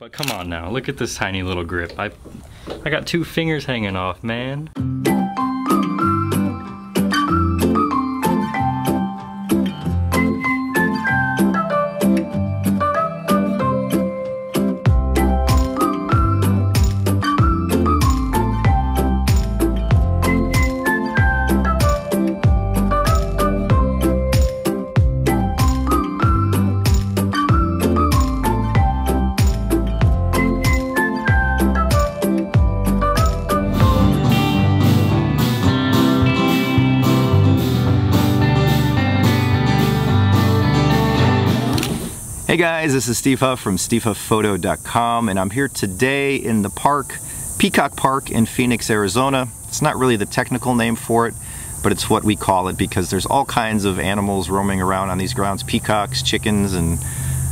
But come on now, look at this tiny little grip. I got two fingers hanging off, man. Hey guys, this is Steve Huff from SteveHuffPhoto.com, and I'm here today in the park, Peacock Park in Phoenix, Arizona. It's not really the technical name for it, but it's what we call it because there's all kinds of animals roaming around on these grounds, peacocks, chickens, and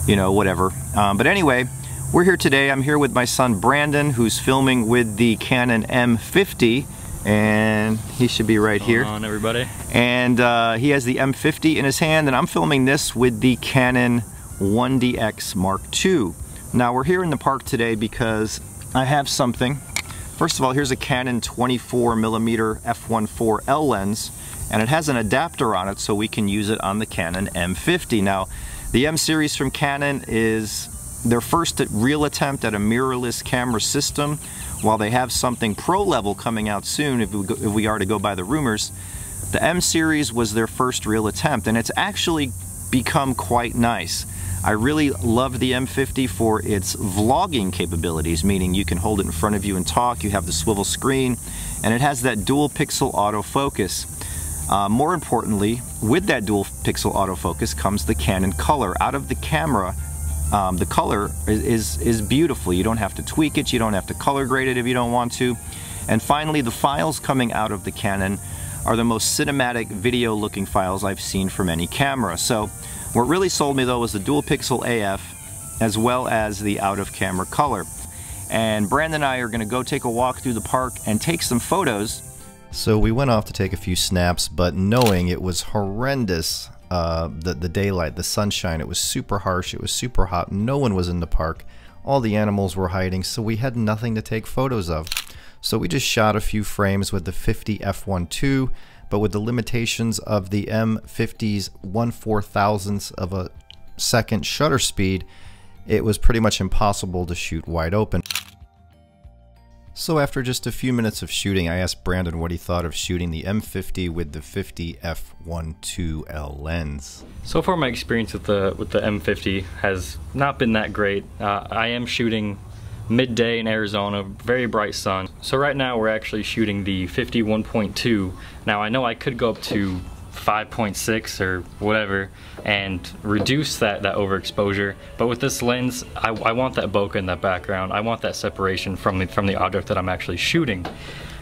you know, whatever. But anyway, we're here today. I'm here with my son Brandon, who's filming with the Canon M50, and he should be right here. Come on, everybody. And he has the M50 in his hand, and I'm filming this with the Canon 1DX Mark II. Now we're here in the park today because I have something. First of all, here's a Canon 24mm f/1.4L lens, and it has an adapter on it so we can use it on the Canon M50. Now the M series from Canon is their first real attempt at a mirrorless camera system, while they have something pro level coming out soon if we are to go by the rumors. The M series was their first real attempt, and it's actually become quite nice. I really love the M50 for its vlogging capabilities, meaning you can hold it in front of you and talk, you have the swivel screen, and it has that dual pixel autofocus. More importantly, with that dual pixel autofocus comes the Canon color. Out of the camera, the color is beautiful. You don't have to tweak it, you don't have to color grade it if you don't want to. And finally, the files coming out of the Canon are the most cinematic video looking files I've seen from any camera. So what really sold me though was the dual pixel AF as well as the out of camera color. And Brandon and I are gonna go take a walk through the park and take some photos. So we went off to take a few snaps, but knowing it was horrendous, the daylight, the sunshine, it was super harsh, it was super hot, no one was in the park, all the animals were hiding, so we had nothing to take photos of. So we just shot a few frames with the 50 f/1.2, but with the limitations of the M50's 1/4000th of a second shutter speed, it was pretty much impossible to shoot wide open. So after just a few minutes of shooting, I asked Brandon what he thought of shooting the M50 with the 50 f/1.2L lens. So far my experience with the M50 has not been that great. I am shooting midday in Arizona, very bright sun. So right now we're actually shooting the 50 f/1.2. Now I know I could go up to 5.6 or whatever and reduce that overexposure, but with this lens I want that bokeh in that background. I want that separation from the object that I'm actually shooting.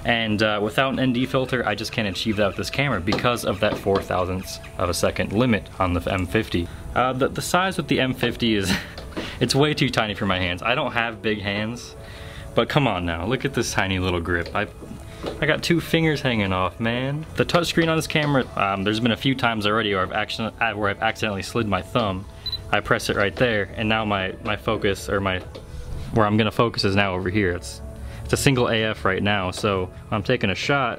And without an ND filter, I just can't achieve that with this camera because of that 4,000ths of a second limit on the M50. The size with the M50 is it's way too tiny for my hands. I don't have big hands, but come on now, look at this tiny little grip. I got two fingers hanging off, man. The touchscreen on this camera, there's been a few times already where I've accidentally slid my thumb. I press it right there, and now my focus, or where I'm gonna focus is now over here. It's a single AF right now, so when I'm taking a shot,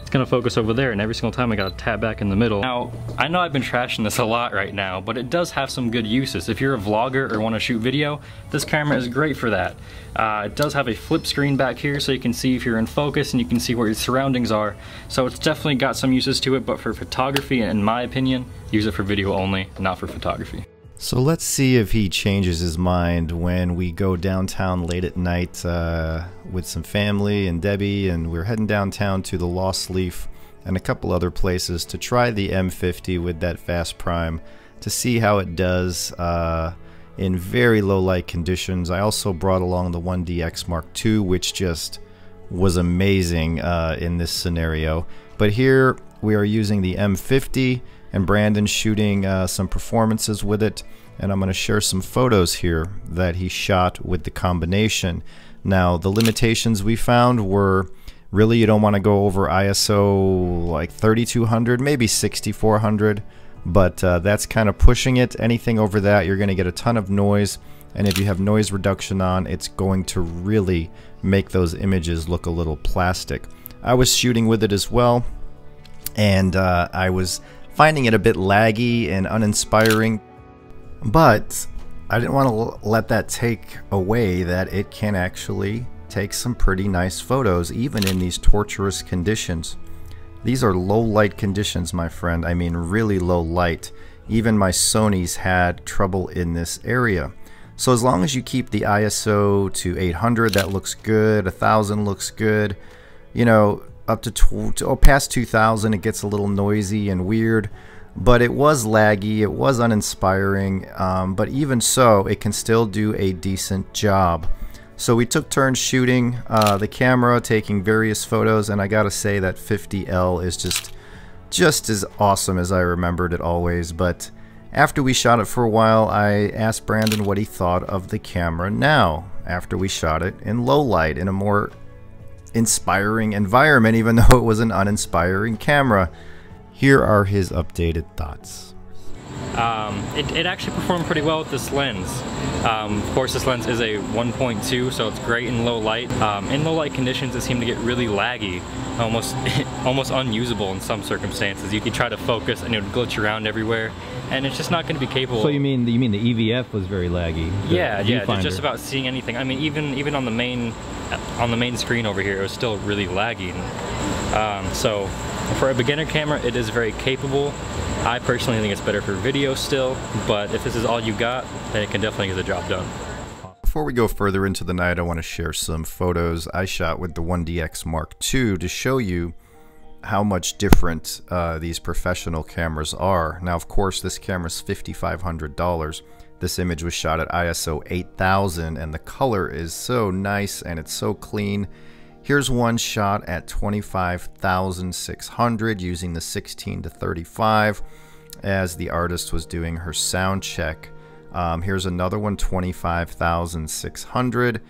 it's gonna focus over there, and every single time I gotta tap back in the middle. Now, I know I've been trashing this a lot right now, but it does have some good uses. If you're a vlogger or wanna shoot video, this camera is great for that. It does have a flip screen back here, so you can see if you're in focus and you can see what your surroundings are. So it's definitely got some uses to it, but for photography, in my opinion, use it for video only, not for photography. So let's see if he changes his mind when we go downtown late at night with some family and Debbie, and we're heading downtown to the Lost Leaf and a couple other places to try the M50 with that fast prime to see how it does in very low light conditions. I also brought along the 1DX Mark II, which just was amazing in this scenario. But here we are using the M50, and Brandon's shooting some performances with it, and I'm going to share some photos here that he shot with the combination. Now the limitations we found were really you don't want to go over ISO like 3200, maybe 6400, but that's kind of pushing it. Anything over that, you're going to get a ton of noise, And if you have noise reduction on, it's going to really make those images look a little plastic. I was shooting with it as well, and I was finding it a bit laggy and uninspiring, but I didn't want to let that take away that it can actually take some pretty nice photos, even in these torturous conditions. These are low light conditions, my friend. I mean, really low light. Even my Sony's had trouble in this area. So as long as you keep the ISO to 800, that looks good. 1000 looks good. You know, up to past 2000, it gets a little noisy and weird. But it was laggy, it was uninspiring, but even so, it can still do a decent job. So we took turns shooting the camera, taking various photos, and I gotta say that 50L is just as awesome as I remembered it always. But after we shot it for a while, I asked Brandon what he thought of the camera now, after we shot it in low light, in a more inspiring environment, even though it was an uninspiring camera. Here are his updated thoughts. It actually performed pretty well with this lens. Of course, this lens is a 1.2, so it's great in low light. In low light conditions, it seemed to get really laggy, almost unusable in some circumstances. You could try to focus and it would glitch around everywhere, and it's just not going to be capable. So you mean the EVF was very laggy? Yeah, just about seeing anything. I mean, even on the main screen over here, it was still really laggy. So for a beginner camera, it is very capable. I personally think it's better for video still, but if this is all you got, then it can definitely get the job done. Before we go further into the night, I want to share some photos I shot with the 1DX Mark II to show you how much different these professional cameras are. Now, of course, this camera's $5,500. This image was shot at ISO 8000, and the color is so nice and it's so clean. Here's one shot at 25,600 using the 16-35 as the artist was doing her sound check. Here's another one, 25,600.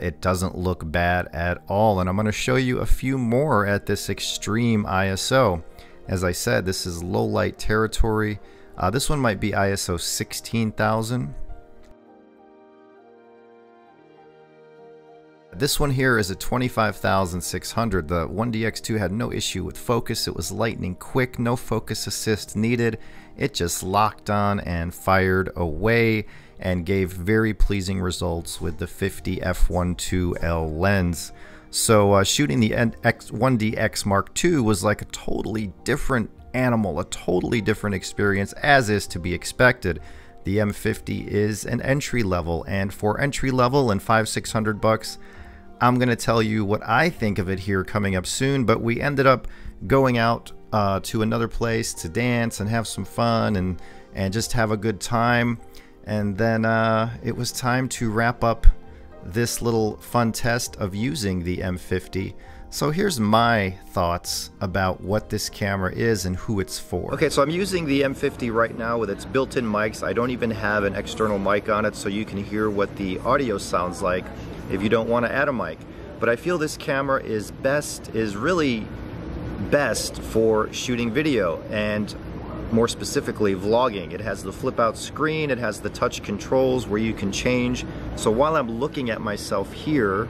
It doesn't look bad at all. And I'm going to show you a few more at this extreme ISO. As I said, this is low light territory. This one might be ISO 16,000. This one here is a 25,600. The 1DX2 had no issue with focus. It was lightning quick, no focus assist needed. It just locked on and fired away and gave very pleasing results with the 50 f/1.2 lens. So shooting the 1DX Mark II was like a totally different animal, a totally different experience, as is to be expected. The M50 is an entry level, and for entry level and $500-600 bucks, I'm going to tell you what I think of it here coming up soon. But we ended up going out to another place to dance and have some fun and just have a good time. And then it was time to wrap up this little fun test of using the M50. So here's my thoughts about what this camera is and who it's for. Okay, so I'm using the M50 right now with its built-in mics. I don't even have an external mic on it, so you can hear what the audio sounds like if you don't want to add a mic. But I feel this camera is really best for shooting video, and more specifically vlogging. It has the flip out screen, it has the touch controls where you can change. So while I'm looking at myself here,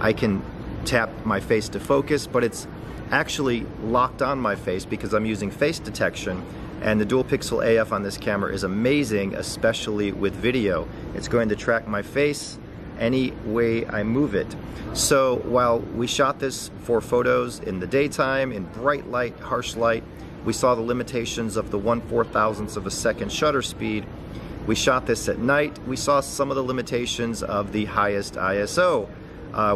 I can tap my face to focus, but it's actually locked on my face because I'm using face detection, and the dual pixel AF on this camera is amazing, especially with video. It's going to track my face any way I move it. So while we shot this for photos in the daytime, in bright light, harsh light, we saw the limitations of the 1/4000th of a second shutter speed. We shot this at night, we saw some of the limitations of the highest ISO,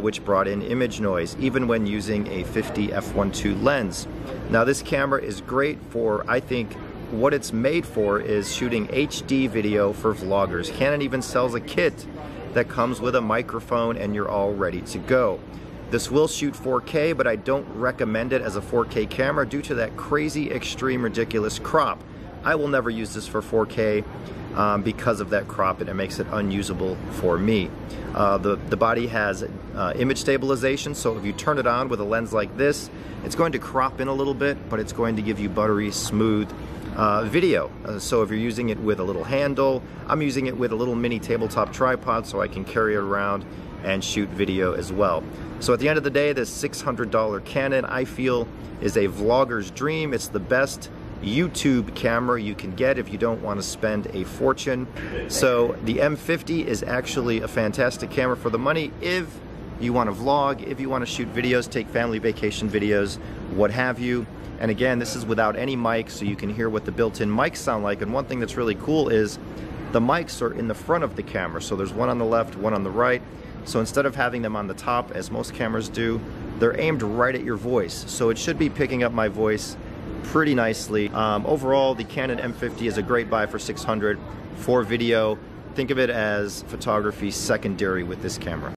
which brought in image noise, even when using a 50 f/1.2 lens. Now this camera is great for, I think, what it's made for is shooting HD video for vloggers. Canon even sells a kit that comes with a microphone and you're all ready to go. This will shoot 4K, but I don't recommend it as a 4K camera due to that crazy, extreme, ridiculous crop. I will never use this for 4K. Because of that crop, and it makes it unusable for me. The body has image stabilization, so if you turn it on with a lens like this, it's going to crop in a little bit, but it's going to give you buttery smooth video. So if you're using it with a little handle, I'm using it with a little mini tabletop tripod so I can carry it around and shoot video as well. So at the end of the day, this $600 Canon, I feel, is a vlogger's dream. It's the best YouTube camera you can get if you don't want to spend a fortune. So the M50 is actually a fantastic camera for the money if you want to vlog, if you want to shoot videos, take family vacation videos, what have you. And again, this is without any mic, so you can hear what the built-in mics sound like. And one thing that's really cool is the mics are in the front of the camera. So there's one on the left, one on the right. So instead of having them on the top, as most cameras do, they're aimed right at your voice. So it should be picking up my voice pretty nicely. Overall, the Canon M50 is a great buy for $600 for video. Think of it as photography secondary with this camera.